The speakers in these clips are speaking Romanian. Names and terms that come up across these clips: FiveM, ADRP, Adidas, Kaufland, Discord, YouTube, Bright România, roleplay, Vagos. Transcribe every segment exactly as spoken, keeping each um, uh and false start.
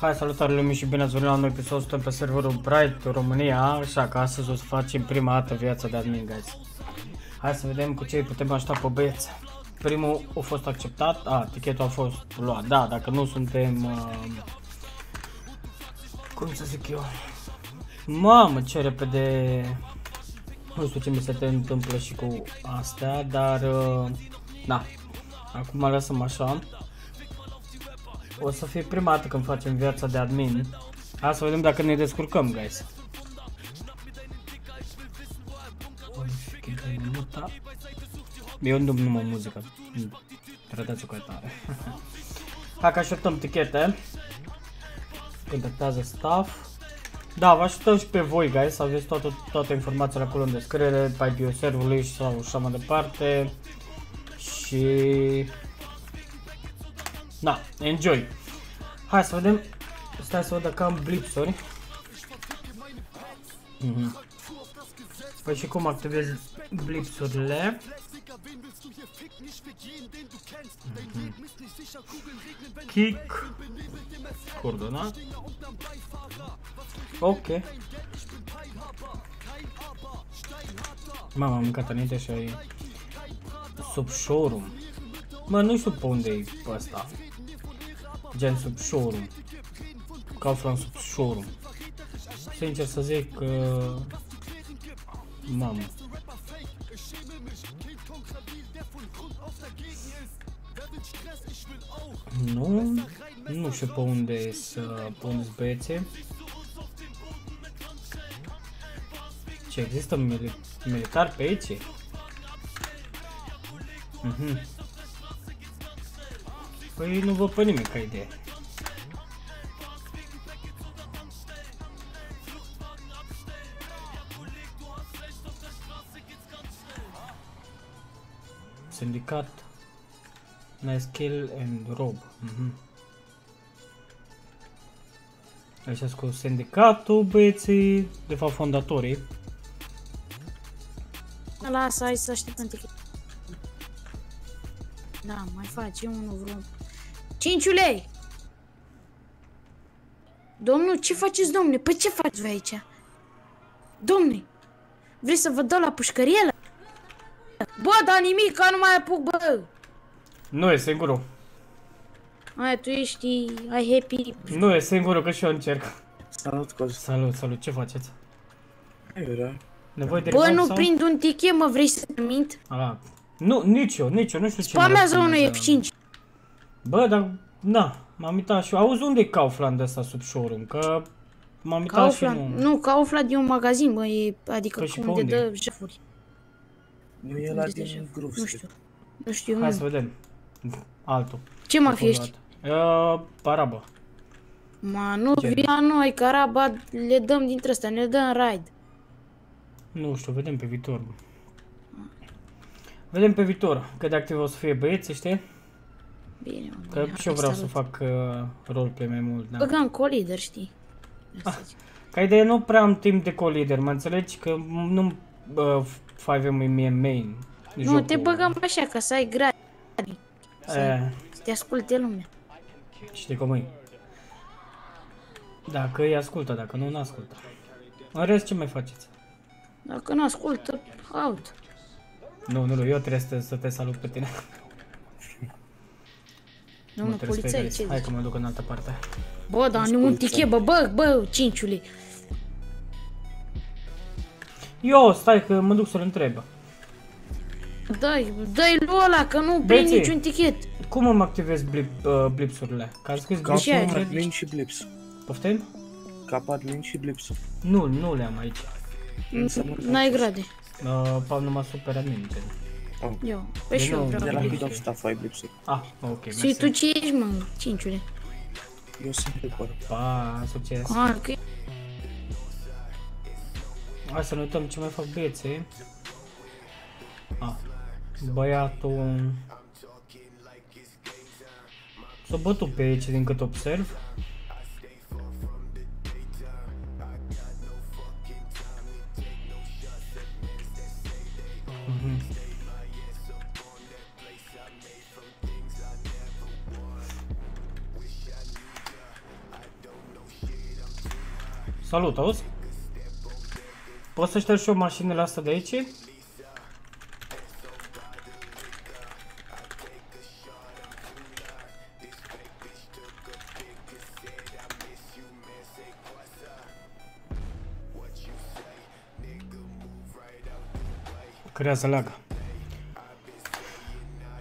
Hai, salutare lumii și bine ați venit la un episod. Suntem pe serverul Bright România, așa că astăzi o să facem prima dată viața de admin, guys. Hai să vedem cu ce putem aștepta pe băieți. Primul a fost acceptat, a, tichetul a fost luat, da, dacă nu suntem, uh, cum să zic eu, mamă ce repede, nu știu ce mi se întâmplă și cu astea, dar, uh, da, acum lăsăm așa. O să fie prima dată când facem viața de admin. Hai să vedem dacă ne descurcăm, guys. Eu nu numai muzică. Tratați-o ca tare. Hai că așteptăm tichete. Contactează staff. Da, vă așteptăm și pe voi, guys. Aveți toată, toate informațiile acolo în descriere, pe I P-ul serverului sau așa mai departe. Și... da, enjoy! Hai să vedem, stai să văd dacă am blipsuri. Mm-hmm. Păi și cum activez blipsurile? Mm-hmm. Kick coordonat. Ok. Mama, am mâncat înainte și ai sub showroom. Mă, nu știu pe unde-i pe ăsta. Gen sub showroom. Kaufland sub showroom. Sincer să zic că... Uh... mamă. Nu, nu știu pe unde să pun băieții. Ce, există mili militar pe aici? Mhm. Păi nu văd pe nimic ca idee. Sindicat. Nice kill and rob. Mhm. Așa cu sindicatul, băieții, de fapt fondatorii. Lasă, hai să așteptăm ticket. Da, mai faci unul vreo... cinci lei! Domnul, ce faceți, domnule? Păi ce faci voi aici? Domnule, vrei să vă dau la pușcărielă? Bă, dar nimic, că nu mai apuc, bă! Nu e singurul. Ai, tu ești... ai happy. Nu e singurul, că și eu încerc. Salut, Coz. Salut, salut, ce faceți? Nevoie de... bă, nu sau? Prind un tichet, mă, vrei să te mint? Ah. Nu, nici eu, nici eu, nu știu ce... spamează unul F cinci. Bă, dar, na, m-am uitat și eu. Auzi, unde e Kaufland ăsta sub showroom? Că m-am uitat și nu... nu, Kaufland e un magazin, bă, e, adică cum de dă jefuri. Nu e la din grup. Nu știu, nu știu. Hai să vedem. Altul. Ce mă fiești? Paraba. Ma, nu via noi, că araba le dăm dintre astea, ne dăm raid. Nu știu, vedem pe viitor. Vedem pe viitor cât de activ o să fie băieții, știi? Bine, mă, că bine, și eu vreau să fac uh, roleplay mai mult. Băgam co-lider, știi? Ah, ca idee, nu prea am timp de co-lider, mă înțelegi? Că nu uh, five M e main. Nu, jocul. Te băgăm așa, ca să ai grad. Să te asculte lumea. Știi cum e? Dacă îi ascultă, dacă nu, nu ascultă. În rest, ce mai faceți? Dacă nu ascultă, out. Nu, nu, eu trebuie să te, să te salut pe tine. Domnul poliței, ce... hai că mă duc în altă parte. Bă, dar nu un tichet, bă, bă, bă, cinciule. Eu, stai că mă duc să-l întreb. Dai, dai lui ăla, că nu prind niciun tichet. Cum îmi activez blip, uh, blipsurile? Că ar scris blip admin și blips. Poftim? Cap admin și blips. Nu, nu le-am aici. N-ai grade. Uh, Pau numai super admin. Oh. Eu, pe și eu vreau. De la Bidop Staff ai blipsuri. Ah, ok. Și tu ce ești, mă, cinciule? Eu sunt blipor. Pa, succes. Ah, ok. Hai să ne uităm ce mai fac bieții. Ah, băiatul... s-a bătut pe aici din cât observ. Salut, auzi? Pot să șterg și eu mașinile astea de aici? Creează laga.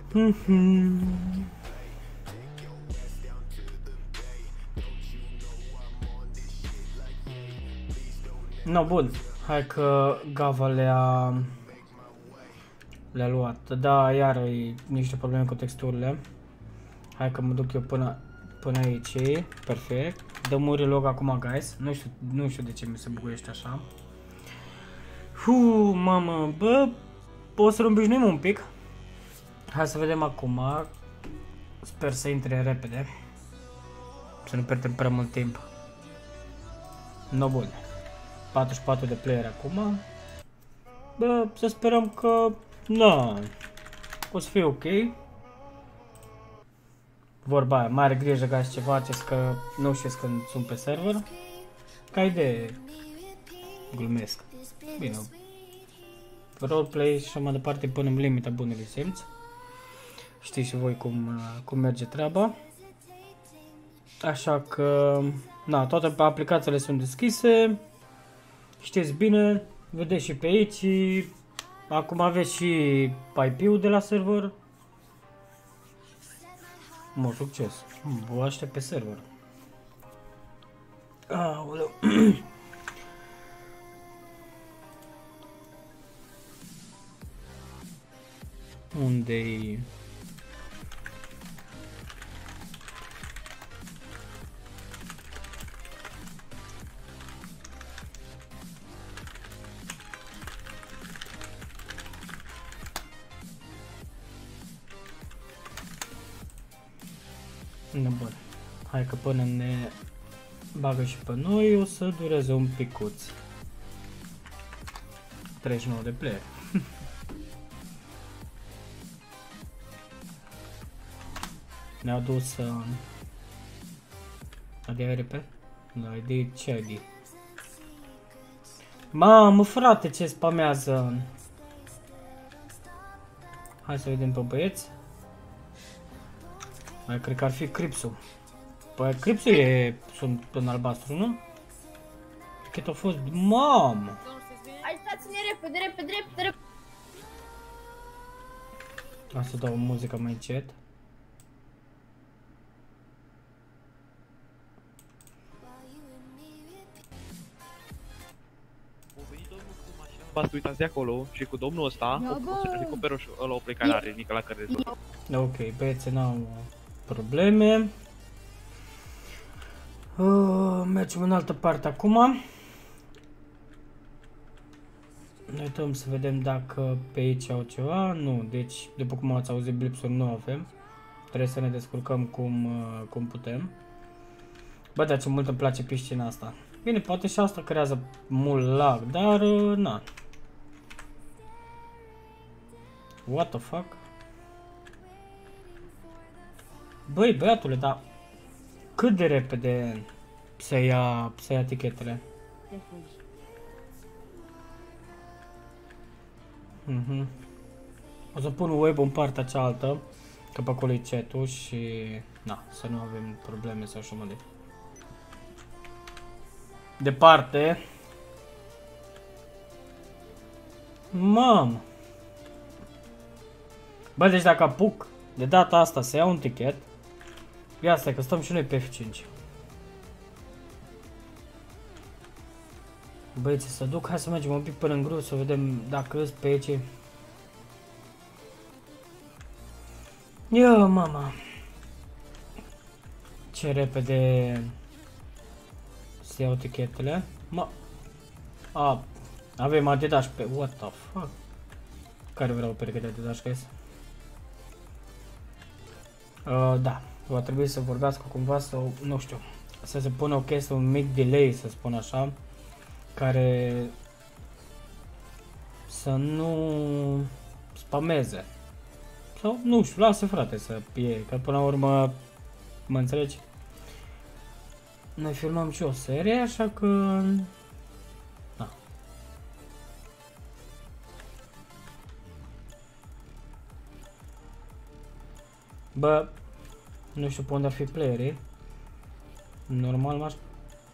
Mm-hmm. No, bun. Hai că Gava le-a le-a luat. Da, iar e niște probleme cu texturile. Hai că mă duc eu până, până aici. Perfect. Dăm un relog acum, guys. Nu știu, nu știu de ce mi se buguiește așa. Huu, mamă, bă, o să-l obișnuim un pic. Hai să vedem acum. Sper să intre repede. Să nu pierdem prea mult timp. No, bun. patruzeci și patru de player acum. Bă, să sperăm că... Na, o să fie ok. Vorba aia, mai are grijă, găsi ce faceți, că nu știți când sunt pe server. Ca idee, glumesc. Bine, roleplay și așa mai departe, până în limita bunului simț. Știți și voi cum, cum merge treaba. Așa că, na, toate aplicațiile sunt deschise. Știți bine, vedeți și pe aici. Acum aveți și I P-ul de la server. Mă, succes. Vă aștept pe server. Aoleu. Unde-i? Bun. Hai că până ne bagă și pe noi o să dureze un picuț. treizeci și nouă de player. Ne-au dus uh, A D R P? Da, I D, ce I D? Mamă, frate, ce spamează! Hai să vedem pe băieți. Mai cred că ar fi Cripsul. Păi Cripsul e... sunt în albastru, nu? Cred că a fost... Mamă! Ajutați-ne repede, repede, repede, repede! Hai să dau muzica mai încet. V-ați uitați de acolo și cu domnul ăsta o să recuperă ăla o plecare are Nicola care rezolvă. Ok, băieții n-au probleme. Uh, mergem în altă parte acum. Ne uităm să vedem dacă pe aici au ceva. Nu, deci după cum ați auzit blipsuri nu avem. Trebuie să ne descurcăm cum, uh, cum putem. Bă, dar ce mult îmi place piscina asta. Bine, poate și asta creează mult lag, dar uh, na. What the fuck? Băi, băiatule, dar cât de repede se ia, se ia etichetele? Mm-hmm. O să pun web în partea cealaltă, că pe acolo e chat-ul și na, să nu avem probleme sau așa mai departe. Mamă! Bă, deci dacă apuc de data asta să iau un tichet, ia stai că stăm și noi pe F cinci. Băieți, să duc, hai să mergem un pic până în grup să vedem dacă îți pe aici. Ia, mama! Ce repede se iau tichetele. Ma... A, avem Adidas pe... What the fuck? Care vreau o pereche de Adidas, guys? Uh, da, va trebui să vorbească cumva sau, nu știu, să se pună o chestie, un mic delay, să spun așa, care să nu spameze. Sau, nu știu, lasă frate să fie, că până la urmă, mă înțelegi? Noi filmăm și o serie, așa că... Da. Bă, nu știu pe unde ar fi playerii. Normal m-aș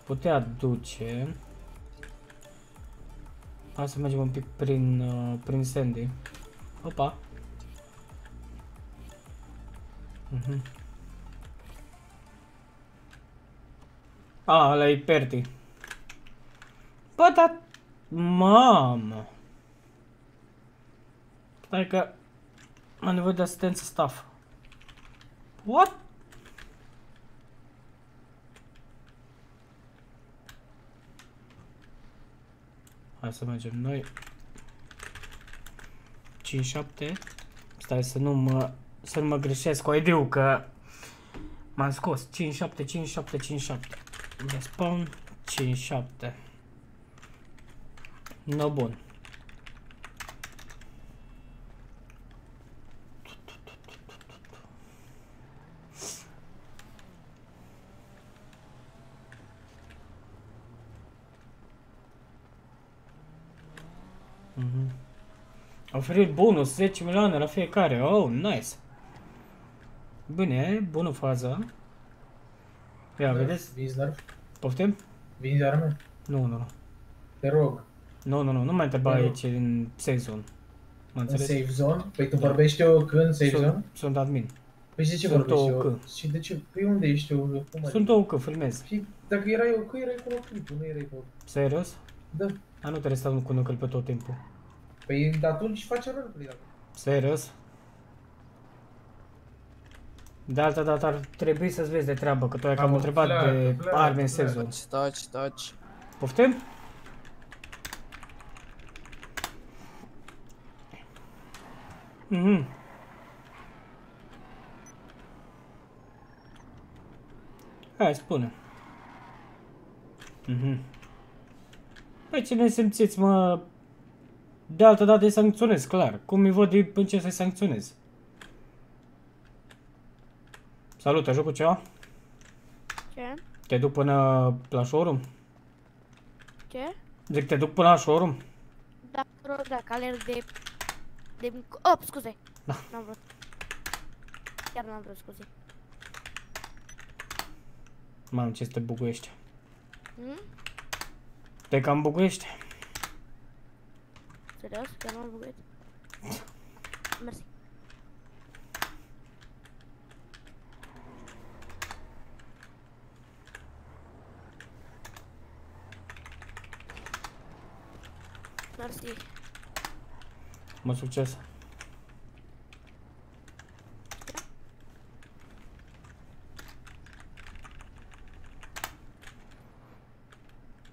putea duce. Hai să mergem un pic prin, uh, prin Sandy. Opa! Uh-huh. A, ăla-i Perty. Bă, dar... Mamă! Stai că... am nevoie de asistență staff. What? Hai să mergem noi. cinci șapte. Stai să nu mă, să nu mă greșesc cu I D-ul că m-am scos. cinci șapte, cinci șapte, cinci șapte. Respawn cinci șapte. No, bun. Oferit bonus zece milioane la fiecare. Oh, nice. Bine, bună fază. Ia, da, vedeți? Vinzi arme? Poftim? Vinzi arme? Nu, nu, nu. Te rog. Nu, nu, nu, nu mai întreba aici în safe zone. Mă înțelegi? În safe zone? Păi tu vorbești eu când safe zone? Sunt admin. Păi de ce vorbești eu? Și de ce? Păi unde ești eu? Sunt eu că filmez. Și dacă erai eu că erai cu clipul, nu erai cu... Serios? Da. A, nu trebuie să stau cu nucăl pe tot timpul. Păi atunci face rău. Serios? De altă dată ar trebui să-ți vezi de treabă, că tu ai cam întrebat clar, de clar, arme în sezon. Taci, taci. Poftim? Mhm. Hai, spune. Mhm. Păi ce ne simțiți, mă? De altă dată îi sancționez, clar. Cum îi văd, îi încep să-i sancționez. Salut, te ajut cu ceva? Ce? Te duc până la showroom? Ce? Zic, te duc până la showroom? Da, vreau, dacă alerg de... de... Oh, scuze! Da. N-am vrut. Chiar n-am vrut, scuze. Mamă, ce te buguiești. Hmm? Te cam buguiești. Serios? Chiar m-am buguit. Mersi. Mersi. Mult succes.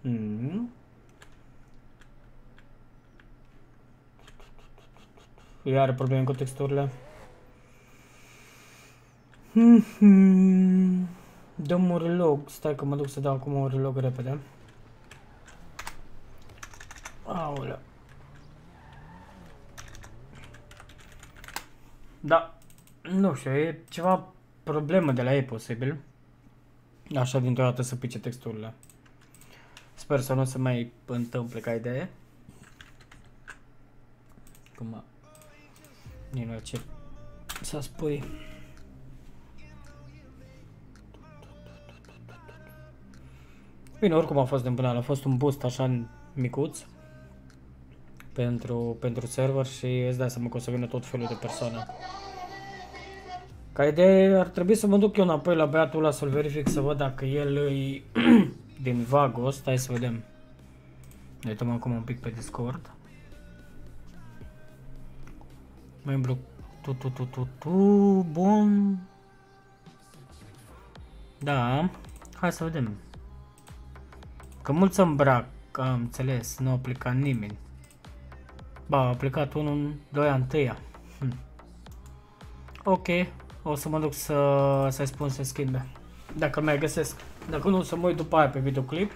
Mm. Iar probleme cu texturile. Mm-hmm. Dăm un relog. Stai că mă duc să dau acum un relog repede. Aolea. Da. Nu știu, e ceva problemă de la ei posibil. Așa dintr-o dată să pice texturile. Sper să nu se mai întâmple ca idee. Cum nici nu ce să spui. Bine, oricum a fost de împânal. A fost un boost așa micuț pentru, pentru server și îți dai seama că o să vină tot felul de persoane. Ca idee ar trebui să mă duc eu înapoi la băiatul ăla să-l verific, să văd dacă el îi din Vagos. Stai să vedem. Ne uităm acum un pic pe Discord. Membru tu tu tu tu tu, bun. Da, hai să vedem. Că mulți se îmbrac, am înțeles, nu a aplicat nimeni. Ba, a aplicat unul în doi ani întâia. Hm. Ok, o să mă duc să, să-i spun să schimbe. Dacă mai găsesc. Dacă nu, să mă uit după aia pe videoclip.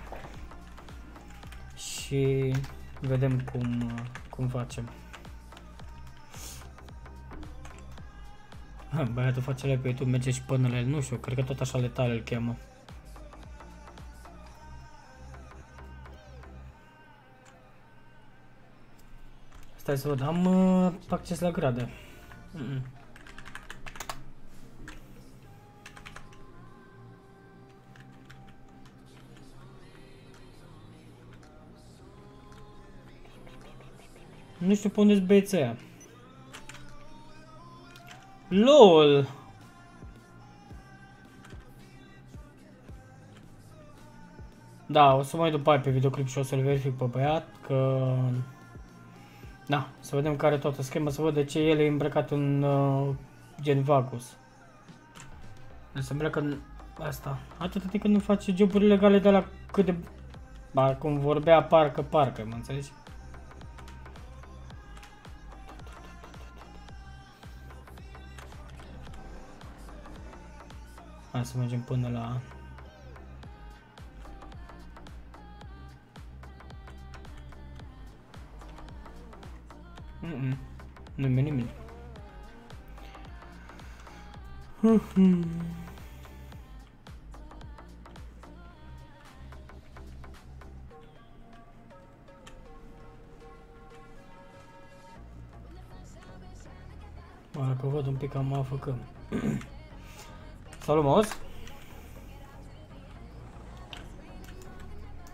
Și vedem cum, cum facem. Băiatul face la pe YouTube, merge și până la el, nu știu, cred că tot așa Letal îl cheamă. Stai să văd, am uh, acces la grade. Mm-mm. Nu știu pe unde-s băieții aia. LOL! Da, o să mai după aia pe videoclip și o să-l verific pe băiat, că... Da, să vedem care toată schema, să văd de ce el e îmbrăcat în uh, gen Vagus. Să îmbrăcă în asta. Atâta timp când nu face joburi legale de la cât de... Ba, cum vorbea, parcă, parcă, mă înțelegi? Hai să mergem până la... Mm-mm. Nu mi-e nimeni. Mm-hmm. Mă, dacă văd un pic cam mă afăcăm. Salut, mă auzi?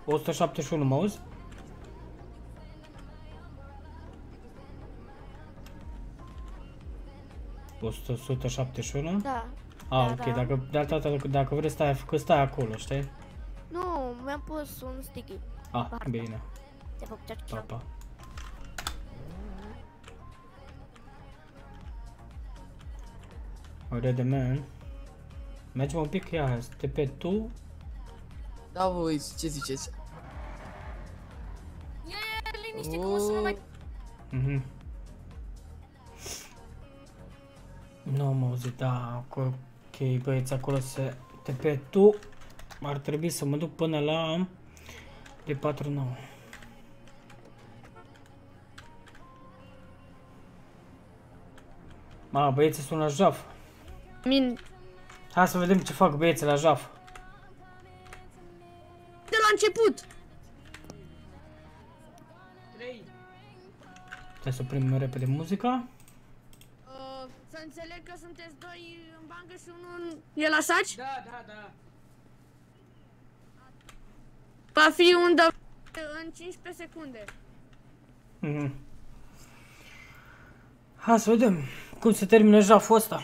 o sută șaptezeci și unu, mă auzi? o sută șaptezeci și unu? Da. Ah, da, ok, da. Dacă, de altă dată, dacă vrei stai, stai acolo, știi? Nu, mi-am pus un sticky. Ah, parcă. Bine. Te fac ceac ceac. Pa, pa. Already man. Mergem un pic, ia, te pe tu? Da, voi, ce ziceți? Ia, ia, liniște, oh. Cum o să nu mai... Mhm. Nu am auzit, da, ok, băieți, acolo se T P tu. Ar trebui să mă duc până la de patru nouă. Ma, băieții sunt la jaf. Min. Hai să vedem ce fac băieții la jaf. De la început. trei. Trebuie să oprim repede muzica. Înțeleg că sunteți doi în bancă și unul în... E la saci? Da, da, da. Va fi un dă... în cincisprezece secunde. Mm-hmm. Hai să vedem cum se termină jaful ăsta.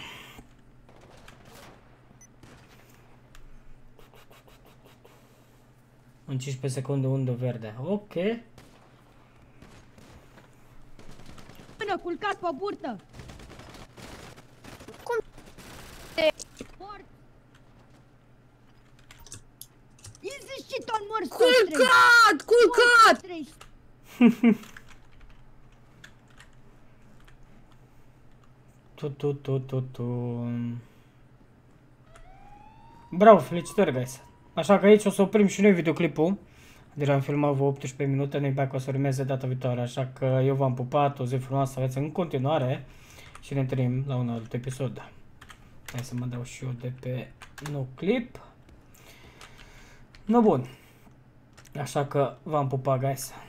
În cincisprezece secunde undă verde. Ok. Până culcați pe burtă. Culcat! Culcat! Tu, tu, tu, tu, tu. Bravo, felicitări, guys! Așa că aici o să oprim și noi videoclipul. Deja am filmat vă optsprezece minute, noi back o să urmeze data viitoare. Așa că eu v-am pupat, o zi frumoasă aveți în continuare și ne întâlnim la un alt episod. Hai să mă dau și eu de pe nou clip. No, bun. Așa că v-am pupat, guys.